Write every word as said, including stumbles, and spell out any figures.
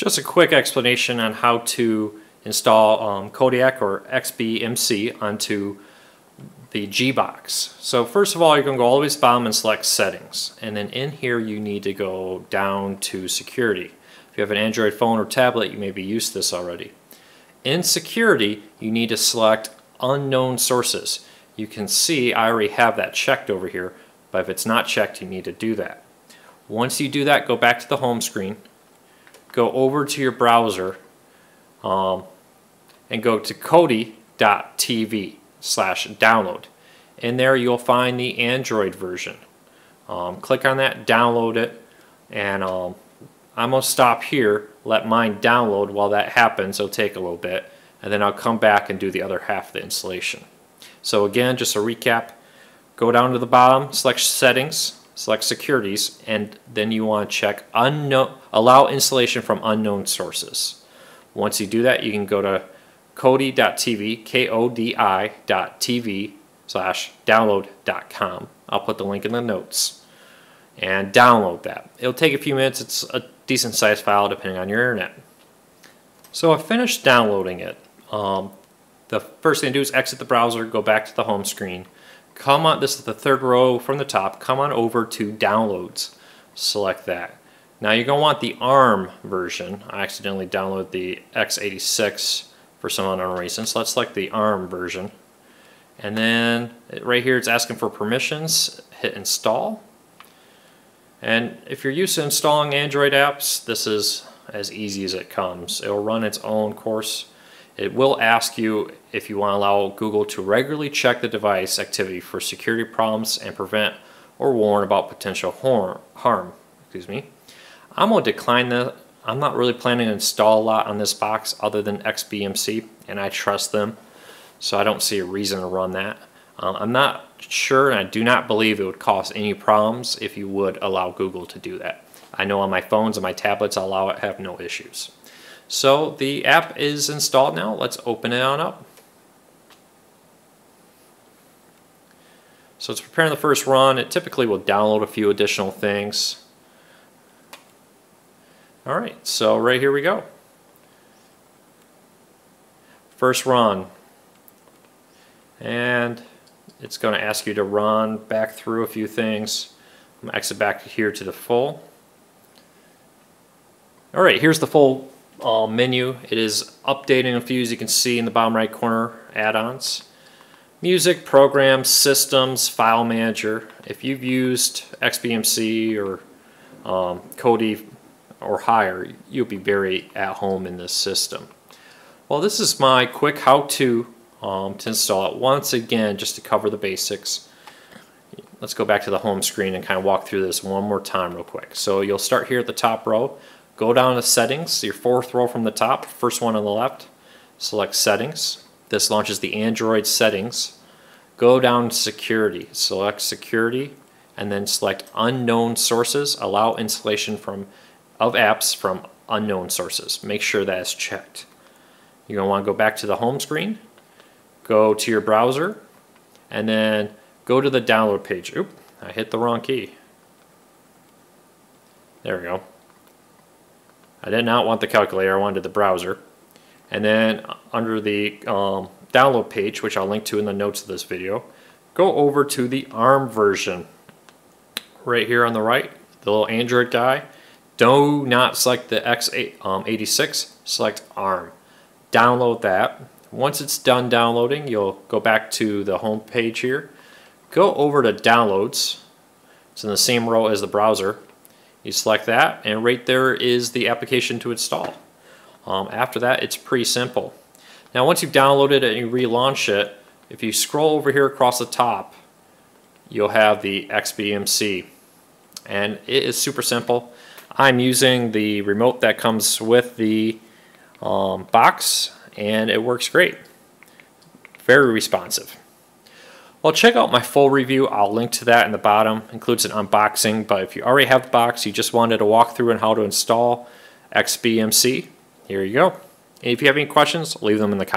Just a quick explanation on how to install um, Kodiak or X B M C onto the G box. So first of all, you're going to go all the way to the bottom and select settings, and then in here you need to go down to security. If you have an Android phone or tablet, you may be used to this already. In security, you need to select unknown sources. You can see I already have that checked over here, but if it's not checked, you need to do that. Once you do that, go back to the home screen, go over to your browser, um, and go to kodi dot t v slash download. In there you'll find the Android version. Um, click on that, download it, and um, I'm going to stop here, let mine download. While that happens, it'll take a little bit, and then I'll come back and do the other half of the installation. So again, just a recap, go down to the bottom, select settings, select securities, and then you want to check unknown, allow installation from unknown sources. Once you do that, you can go to kodi dot t v, K O D I dot T V slash download dot com. I'll put the link in the notes and download that. It'll take a few minutes. It's a decent sized file depending on your internet. So I finished downloading it. Um, the first thing to do is exit the browser, go back to the home screen. Come on, this is the third row from the top, come on over to downloads, select that. Now you're going to want the ARM version. I accidentally downloaded the x eighty-six for some unknown reason, so let's select the ARM version. And then right here it's asking for permissions, hit install. And if you're used to installing Android apps, this is as easy as it comes. It'll run its own course. It will ask you if you want to allow Google to regularly check the device activity for security problems and prevent or warn about potential harm. Excuse me. I'm going to decline that. I'm not really planning to install a lot on this box other than X B M C, and I trust them, so I don't see a reason to run that. Uh, I'm not sure, and I do not believe it would cause any problems if you would allow Google to do that. I know on my phones and my tablets I'll allow it, have no issues. So the app is installed now. Let's open it on up. So it's preparing the first run. It typically will download a few additional things. All right, so right here we go. First run. And it's going to ask you to run back through a few things. I'm going to exit back here to the full. All right, here's the full Uh, menu. It is updating a few, as you can see in the bottom right corner, add-ons. Music, programs, systems, file manager. If you've used X B M C or um, Kodi or higher, you'll be very at home in this system. Well, this is my quick how-to um, to install it. Once again, just to cover the basics. Let's go back to the home screen and kind of walk through this one more time real quick. So you'll start here at the top row. Go down to settings, your fourth row from the top, first one on the left, select settings. This launches the Android settings. Go down to security, select security, and then select unknown sources, allow installation from, of apps from unknown sources. Make sure that is checked. You're going to want to go back to the home screen, go to your browser, and then go to the download page. Oop, I hit the wrong key. There we go. I did not want the calculator, I wanted the browser. And then under the um, download page, which I'll link to in the notes of this video, go over to the ARM version. Right here on the right, the little Android guy. Do not select the x eighty-six, select ARM. Download that. Once it's done downloading, you'll go back to the home page here. Go over to downloads. It's in the same row as the browser. You select that, and right there is the application to install. Um, after that, it's pretty simple. Now once you've downloaded it and you relaunch it, if you scroll over here across the top, you'll have the X B M C. And it is super simple. I'm using the remote that comes with the um, box, and it works great. Very responsive. Well, check out my full review. I'll link to that in the bottom. Includes an unboxing, but if you already have the box, you just wanted a walkthrough on how to install X B M C, here you go. And if you have any questions, leave them in the comments.